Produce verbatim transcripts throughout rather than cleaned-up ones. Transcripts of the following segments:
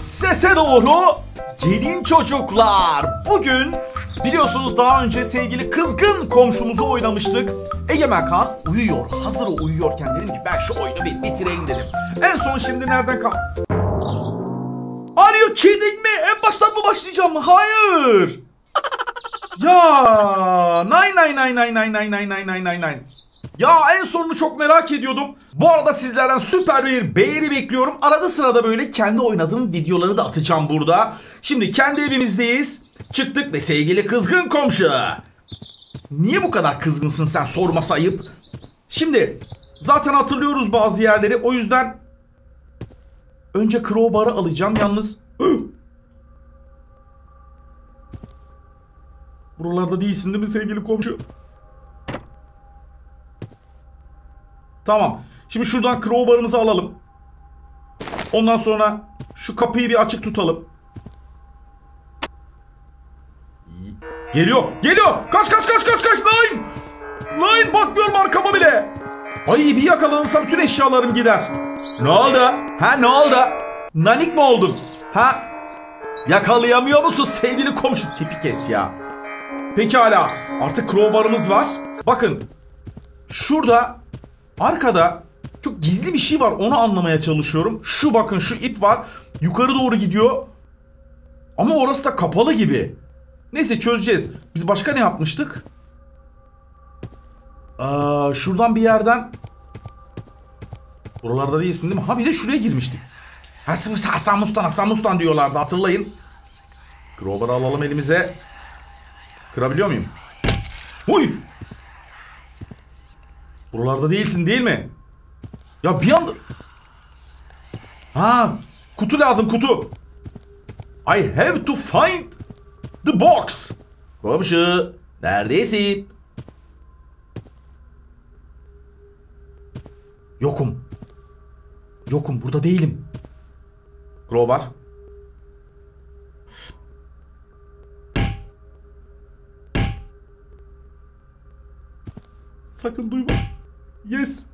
Sese doğru gelin çocuklar. Bugün biliyorsunuz daha önce sevgili kızgın komşumuzu oynamıştık. Egemen Kaan uyuyor. Hazır uyuyorken dedim ki ben şu oyunu bir bitireyim dedim. En son şimdi nereden kal... Are you kidding me? En baştan mı başlayacağım? Hayır. Ya nay nay nay nay nay nay nay nay nay nay. Ya en sonunu çok merak ediyordum. Bu arada sizlerden süper bir beğeni bekliyorum. Arada sırada böyle kendi oynadığım videoları da atacağım burada. Şimdi kendi evimizdeyiz. Çıktık ve sevgili kızgın komşu. Niye bu kadar kızgınsın sen, sorması ayıp. Şimdi zaten hatırlıyoruz bazı yerleri. O yüzden önce crowbar'ı alacağım yalnız. Buralarda değilsin değil mi sevgili komşu? Tamam. Şimdi şuradan crowbar'ımızı alalım. Ondan sonra şu kapıyı bir açık tutalım. Geliyor. Geliyor. Kaç kaç kaç kaç kaç. Nein. Nein. Bakmıyorum arkama bile. Ay bir yakalanırsam bütün eşyalarım gider. Ne oldu? Ha ne oldu? Nanik mi oldun? Ha? Yakalayamıyor musun sevgili komşu? Tipi kes ya. Pekala. Artık crowbar'ımız var. Bakın. Şurada... Arkada çok gizli bir şey var. Onu anlamaya çalışıyorum. Şu bakın şu ip var. Yukarı doğru gidiyor. Ama orası da kapalı gibi. Neyse çözeceğiz. Biz başka ne yapmıştık? Aa, şuradan bir yerden. Buralarda değilsin değil mi? Ha bir de şuraya girmiştik. Hasan Mustan, Hasan Mustan diyorlardı, hatırlayın. Crowbar'ı alalım elimize. Kırabiliyor muyum? Huy! Buralarda değilsin değil mi? Ya bir anda... Ha, kutu lazım, kutu. I have to find the box. Komşu, neredesin? Yokum. Yokum, burada değilim. Crowbar. Sakın duyma. Yes.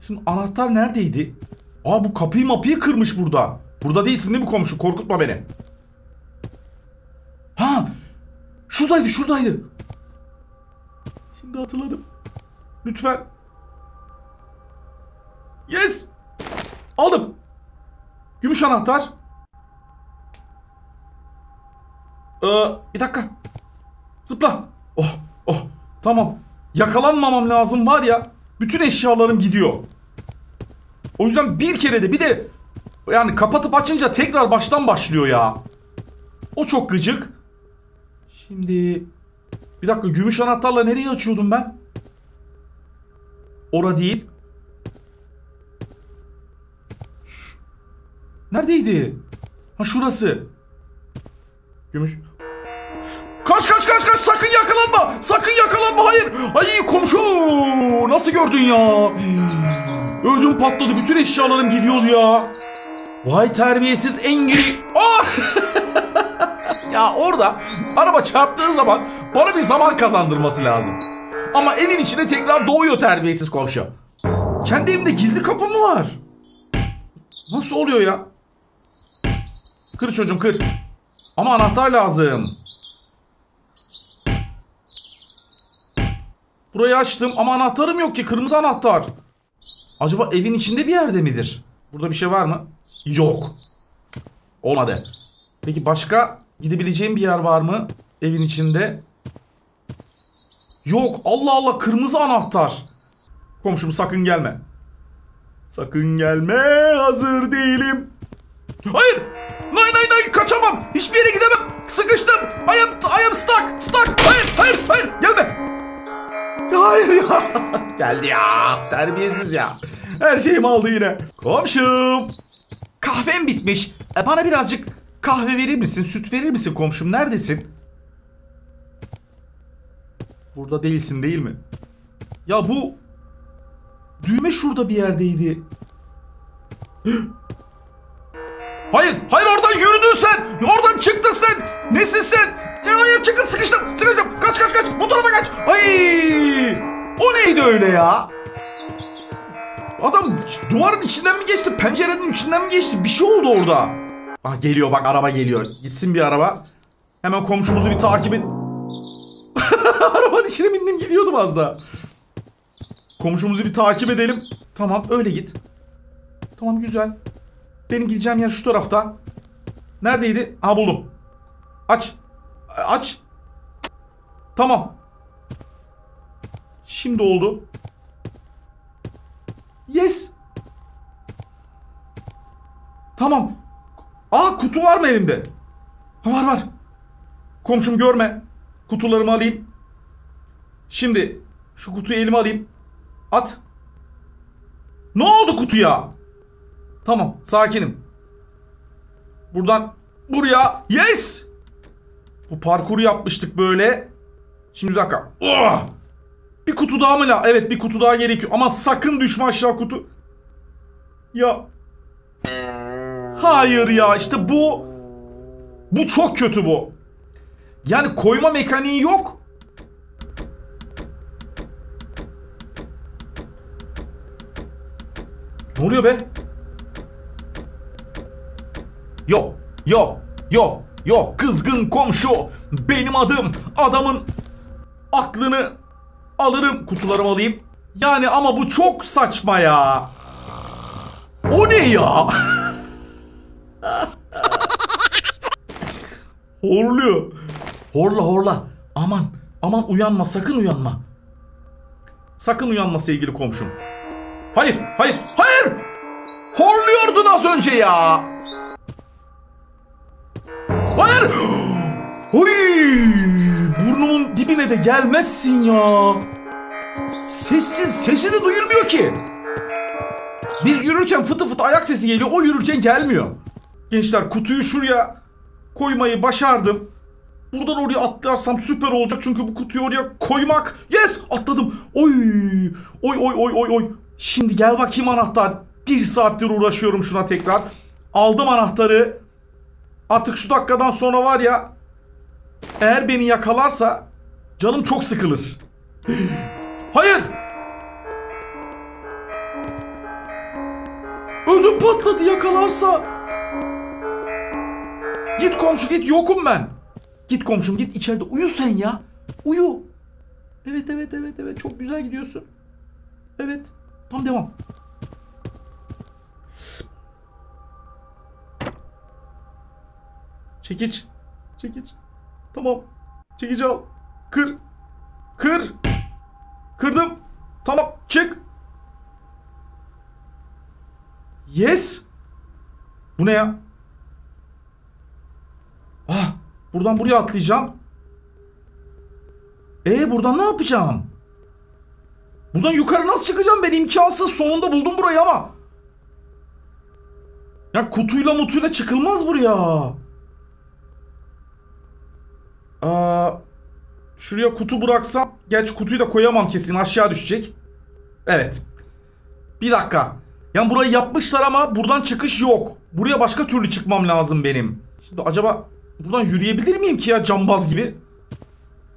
Şimdi anahtar neredeydi? Aa bu kapıyı mapıyı kırmış burada. Burada değilsin değil mi komşu? Korkutma beni. Ha! Şuradaydı, şuradaydı. Şimdi hatırladım. Lütfen. Yes. Aldım. Gümüş anahtar. Ee, bir dakika. Zıpla. Oh, oh. Tamam. Yakalanmamam lazım var ya. Bütün eşyalarım gidiyor. O yüzden bir kere de bir de yani kapatıp açınca tekrar baştan başlıyor ya. O çok gıcık. Şimdi bir dakika, gümüş anahtarla nereye açıyordum ben? Ora değil. Neredeydi? Ha şurası. Gümüş. Kaç kaç kaç kaç, sakın yakalanma, sakın yakalanma, hayır. Ay komşu nasıl gördün ya? Ödüm patladı, bütün eşyalarım gidiyor ya. Vay terbiyesiz engin. Oh! Ya orada araba çarptığı zaman bana bir zaman kazandırması lazım. Ama evin içine tekrar doğuyor terbiyesiz komşu. Kendi evimde gizli kapı mı var? Nasıl oluyor ya? Kır çocuğum kır. Ama anahtar lazım. Burayı açtım ama anahtarım yok ki, kırmızı anahtar. Acaba evin içinde bir yerde midir? Burada bir şey var mı? Yok. Olmadı. Peki başka gidebileceğim bir yer var mı evin içinde? Yok. Allah Allah, kırmızı anahtar. Komşum sakın gelme. Sakın gelme, hazır değilim. Hayır. Nay nay nay, kaçamam. Hiçbir yere gidemem. Sıkıştım. I am, I am stuck. Stuck. Hayır hayır hayır, gelme. Hayır ya. Geldi ya. Terbiyesiz ya. Her şeyim aldı yine. Komşum. Kahvem bitmiş. E bana birazcık kahve verir misin? Süt verir misin komşum? Neredesin? Burada değilsin değil mi? Ya bu düğme şurada bir yerdeydi. Hayır. Hayır, oradan yürüdün sen. Oradan çıktın sen. Nesin sen? Ya çıkın, sıkıştım sıkıştım, kaç kaç kaç, bu tarafa kaç. Ay, o neydi öyle ya? Adam duvarın içinden mi geçti? Pencerenin içinden mi geçti? Bir şey oldu orada. Ah geliyor bak, araba geliyor. Gitsin bir araba. Hemen komşumuzu bir takip et. Arabanın içine bindim gidiyordum az daha. Komşumuzu bir takip edelim. Tamam öyle git. Tamam güzel. Benim gideceğim yer şu tarafta. Neredeydi? Ha buldum. Aç. Aç. Tamam. Şimdi oldu. Yes. Tamam. Aa kutu var mı elimde? Var var. Komşum görme. Kutularımı alayım. Şimdi şu kutuyu elime alayım. At. Ne oldu kutuya? Tamam sakinim. Buradan buraya. Yes. Bu parkuru yapmıştık böyle. Şimdi bir dakika. Oh! Bir kutu daha mı la? Evet bir kutu daha gerekiyor. Ama sakın düşme aşağı kutu. Ya. Hayır ya işte bu. Bu çok kötü bu. Yani koyma mekaniği yok. Ne oluyor be? Yo. Yo. Yo. Yo. Kızgın komşu. Benim adım. Adamın aklını alırım. Kutularımı alayım. Yani ama bu çok saçma ya. O ne ya? Horluyor. Horla horla. Aman. Aman uyanma. Sakın uyanma. Sakın uyanma sevgili komşum. Hayır. Hayır. Hayır. Horluyordun az önce ya. Hayır. Oy. Burnumun dibine de gelmezsin ya. Sessiz. Sesi de duyulmuyor ki. Biz yürürken fıtı fıtı ayak sesi geliyor. O yürürken gelmiyor. Gençler kutuyu şuraya koymayı başardım. Buradan oraya atlarsam süper olacak. Çünkü bu kutuyu oraya koymak. Yes. Atladım. Oy. Oy oy oy oy oy. Şimdi gel bakayım anahtar. Bir saattir uğraşıyorum şuna tekrar. Aldım anahtarı. Artık şu dakikadan sonra var ya. Eğer beni yakalarsa canım çok sıkılır. Hayır. Ödüm patladı yakalarsa. Git komşu git, yokum ben. Git komşum git, içeride uyu sen ya. Uyu. Evet evet evet evet çok güzel gidiyorsun. Evet. Tam devam. Çekiç. Çekiç. Tamam. Çekici al. Kır. Kır. Kırdım. Tamam. Çık. Yes. Bu ne ya? Ah. Buradan buraya atlayacağım. Ee buradan ne yapacağım? Buradan yukarı nasıl çıkacağım ben? İmkansız. Sonunda buldum burayı ama. Ya kutuyla mutuyla çıkılmaz buraya. Aa, şuraya kutu bıraksam. Gerçi kutuyu da koyamam kesin. Aşağı düşecek. Evet. Bir dakika. Yani burayı yapmışlar ama buradan çıkış yok. Buraya başka türlü çıkmam lazım benim. Şimdi acaba buradan yürüyebilir miyim ki ya, cambaz gibi?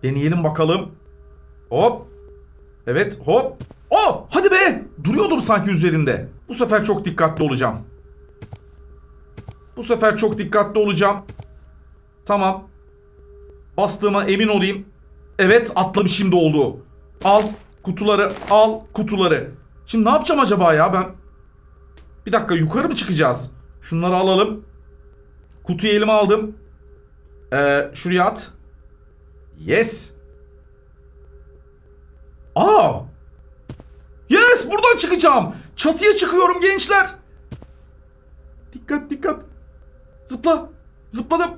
Deneyelim bakalım. Hop. Evet hop. Oh, hadi be. Duruyordum sanki üzerinde. Bu sefer çok dikkatli olacağım. Bu sefer çok dikkatli olacağım. Tamam. Bastığıma emin olayım. Evet atlamışım da oldu. Al kutuları, al kutuları. Şimdi ne yapacağım acaba ya ben? Bir dakika, yukarı mı çıkacağız? Şunları alalım. Kutuyu elime aldım. Ee, şuraya at. Yes. Aa. Yes, buradan çıkacağım. Çatıya çıkıyorum gençler. Dikkat dikkat. Zıpla. Zıpladım.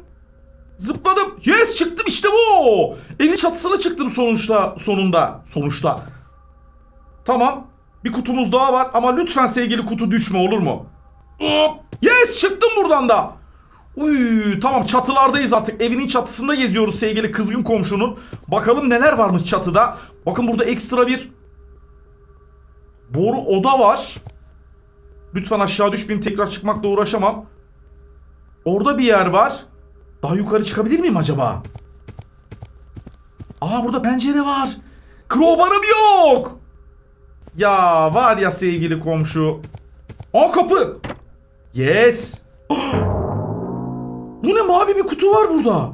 Zıpladım. Yes, çıktım işte bu. Evin çatısına çıktım sonuçta. Sonunda. Sonuçta. Tamam. Bir kutumuz daha var ama lütfen sevgili kutu düşme, olur mu? Hop. Yes, çıktım buradan da. Uy, tamam çatılardayız artık. Evinin çatısında geziyoruz sevgili kızgın komşunun. Bakalım neler varmış çatıda. Bakın burada ekstra bir boru oda var. Lütfen aşağı düşmeyeyim, tekrar çıkmakla uğraşamam. Orada bir yer var. Daha yukarı çıkabilir miyim acaba? Aa burada pencere var. Crowbar'ım yok. Ya var ya sevgili komşu. Aa kapı. Yes. Bu ne, mavi bir kutu var burada.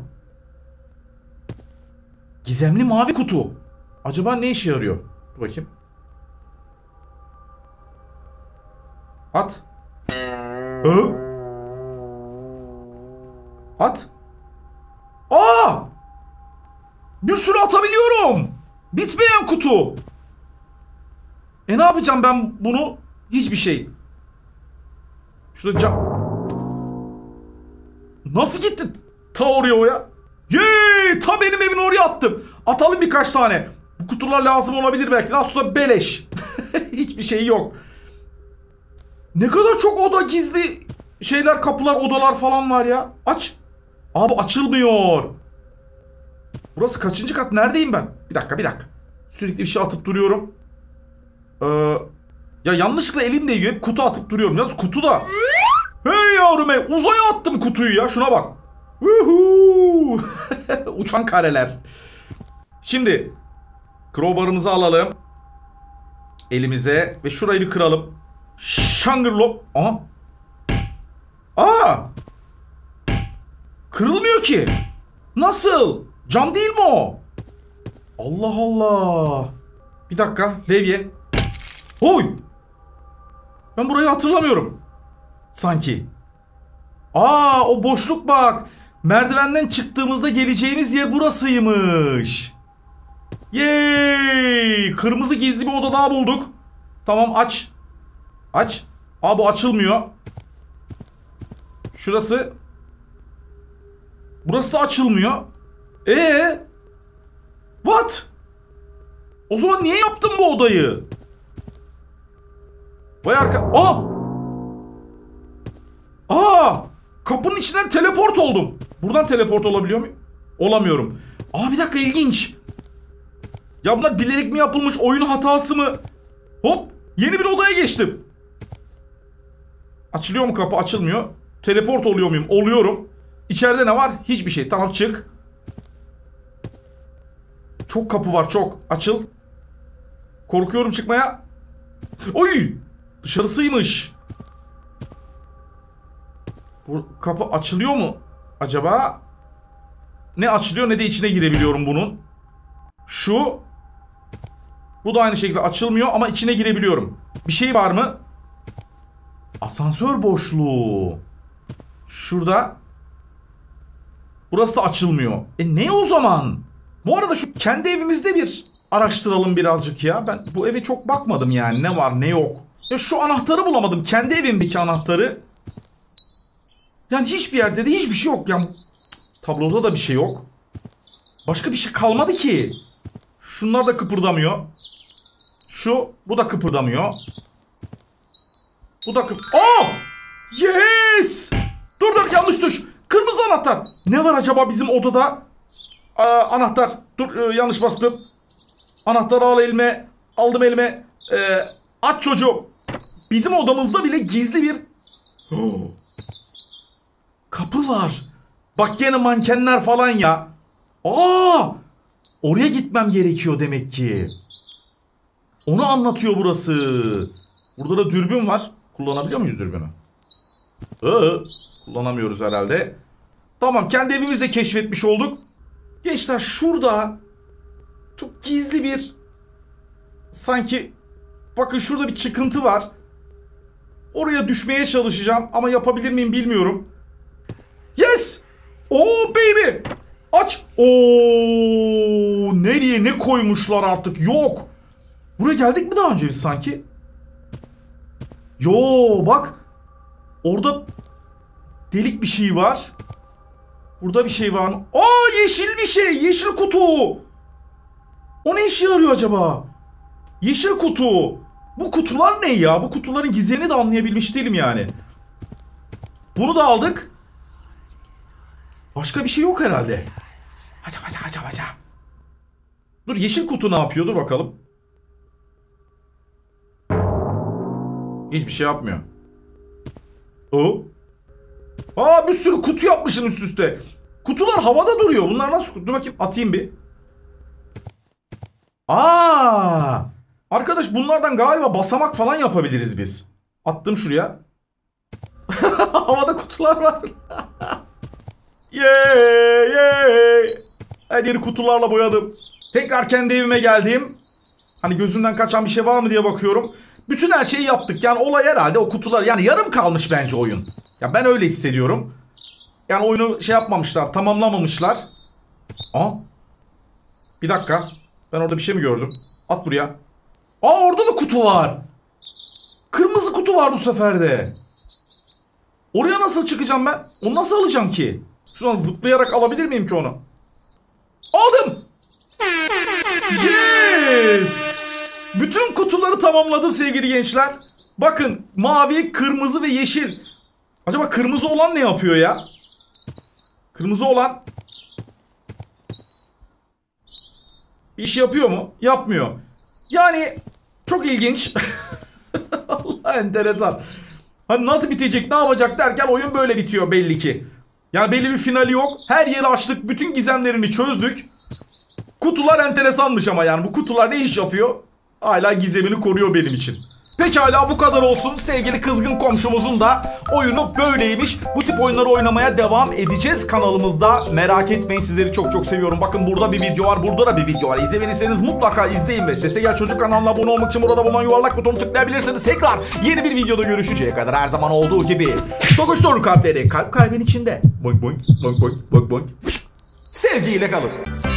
Gizemli mavi kutu. Acaba ne işe yarıyor? Dur bakayım. At. Hı? At. Aa! Bir sürü atabiliyorum. Bitmeyen kutu. E ne yapacağım ben bunu? Hiçbir şey. Şurada cam. Nasıl gitti? Ta oraya o ya. Yeee! Ta benim evin oraya attım. Atalım birkaç tane. Bu kutular lazım olabilir belki. Nasılsa beleş. Hiçbir şey yok. Ne kadar çok oda, gizli şeyler, kapılar, odalar falan var ya. Aç. Abi açılmıyor. Burası kaçıncı kat? Neredeyim ben? Bir dakika bir dakika. Sürekli bir şey atıp duruyorum. Ee, ya yanlışlıkla elim değiyor. Hep kutu atıp duruyorum. Yalnız kutu da. Hey yavrum hey. Uzaya attım kutuyu ya. Şuna bak. Uçan kareler. Şimdi. Crowbar'ımızı alalım. Elimize. Ve şurayı bir kıralım. Şangırlop. Aha. Aa. Kırılmıyor ki. Nasıl? Cam değil mi o? Allah Allah. Bir dakika. Levye. Oy. Ben burayı hatırlamıyorum. Sanki. Aa o boşluk bak. Merdivenden çıktığımızda geleceğimiz yer burasıymış. Yey. Kırmızı gizli bir oda daha bulduk. Tamam aç. Aç. Aa bu açılmıyor. Şurası. Burası da açılmıyor. Ee? What? O zaman niye yaptın bu odayı? Vay arka... Aa! Aa! Kapının içinden teleport oldum. Buradan teleport olabiliyor muyum? Olamıyorum. Aa bir dakika ilginç. Ya bunlar bilerek mi yapılmış? Oyunun hatası mı? Hop! Yeni bir odaya geçtim. Açılıyor mu kapı? Açılmıyor. Teleport oluyor muyum? Oluyorum. İçeride ne var? Hiçbir şey. Tamam çık. Çok kapı var çok. Açıl. Korkuyorum çıkmaya. Oy! Dışarısıymış. Bu kapı açılıyor mu acaba? Ne açılıyor ne de içine girebiliyorum bunun. Şu. Bu da aynı şekilde açılmıyor ama içine girebiliyorum. Bir şey var mı? Asansör boşluğu. Şurada. Burası açılmıyor. E ne o zaman? Bu arada şu kendi evimizde bir araştıralım birazcık ya. Ben bu eve çok bakmadım yani. Ne var ne yok. Ya şu anahtarı bulamadım. Kendi evimdeki anahtarı. Yani hiçbir yerde de hiçbir şey yok. Yani tabloda da bir şey yok. Başka bir şey kalmadı ki. Şunlar da kıpırdamıyor. Şu. Bu da kıpırdamıyor. Bu da kıp... Oh! Yes! Dur dur yanlış tuş. Kırmızı anahtar. Ne var acaba bizim odada? Aa, anahtar. Dur e, yanlış bastım. Anahtarı al elime. Aldım elime. E, aç çocuğum. Bizim odamızda bile gizli bir... Oh. Kapı var. Bak yine mankenler falan ya. Aa! Oraya gitmem gerekiyor demek ki. Onu anlatıyor burası. Burada da dürbün var. Kullanabiliyor muyuz dürbünü? Ee, kullanamıyoruz herhalde. Tamam kendi evimizde keşfetmiş olduk. Gençler şurada çok gizli bir sanki bakın şurada bir çıkıntı var. Oraya düşmeye çalışacağım ama yapabilir miyim bilmiyorum. Yes! Oh baby! Aç! Ooo! Nereye ne koymuşlar artık? Yok! Buraya geldik mi daha önce biz sanki? Yo bak! Orada delik bir şey var. Burada bir şey var mı? Aa yeşil bir şey. Yeşil kutu. O ne işe yarıyor acaba? Yeşil kutu. Bu kutular ne ya? Bu kutuların gizemini de anlayabilmiş değilim yani. Bunu da aldık. Başka bir şey yok herhalde. Acaba acaba acaba. Dur yeşil kutu ne yapıyor? Dur bakalım. Hiçbir şey yapmıyor. O. Aa bir sürü kutu yapmışım üst üste. Kutular havada duruyor. Bunlar nasıl? Dur bakayım atayım bir. Aa! Arkadaş bunlardan galiba basamak falan yapabiliriz biz. Attım şuraya. Havada kutular var. Yeee yeee. Her yeri kutularla boyadım. Tekrar kendi evime geldim. Hani gözümden kaçan bir şey var mı diye bakıyorum. Bütün her şeyi yaptık. Yani olay herhalde o kutular. Yani yarım kalmış bence oyun. Ya ben öyle hissediyorum. Yani oyunu şey yapmamışlar. Tamamlamamışlar. Aa. Bir dakika. Ben orada bir şey mi gördüm? At buraya. Aa orada da kutu var. Kırmızı kutu var bu sefer de. Oraya nasıl çıkacağım ben? Onu nasıl alacağım ki? Şuradan zıplayarak alabilir miyim ki onu? Aldım. Yes. Bütün kutuları tamamladım sevgili gençler. Bakın mavi, kırmızı ve yeşil. Acaba kırmızı olan ne yapıyor ya? Kırmızı olan iş yapıyor mu? Yapmıyor. Yani çok ilginç. Allah enteresan. Hani nasıl bitecek, ne yapacak derken oyun böyle bitiyor belli ki. Yani belli bir finali yok. Her yeri açtık. Bütün gizemlerini çözdük. Kutular enteresanmış ama yani. Bu kutular ne iş yapıyor? Hala gizemini koruyor benim için. Pekala bu kadar olsun. Sevgili kızgın komşumuzun da oyunu böyleymiş. Bu tip oyunları oynamaya devam edeceğiz kanalımızda. Merak etmeyin, sizleri çok çok seviyorum. Bakın burada bir video var. Burada da bir video var. İzlemediyseniz mutlaka izleyin ve Sesegel Çocuk kanalına abone olmak için burada bulunan yuvarlak butonu tıklayabilirsiniz. Tekrar yeni bir videoda görüşünceye kadar her zaman olduğu gibi. Tokuşturun kalpleri. Kalp kalbin içinde. Boing boing boing boing boing boing. Sevgiyle kalın.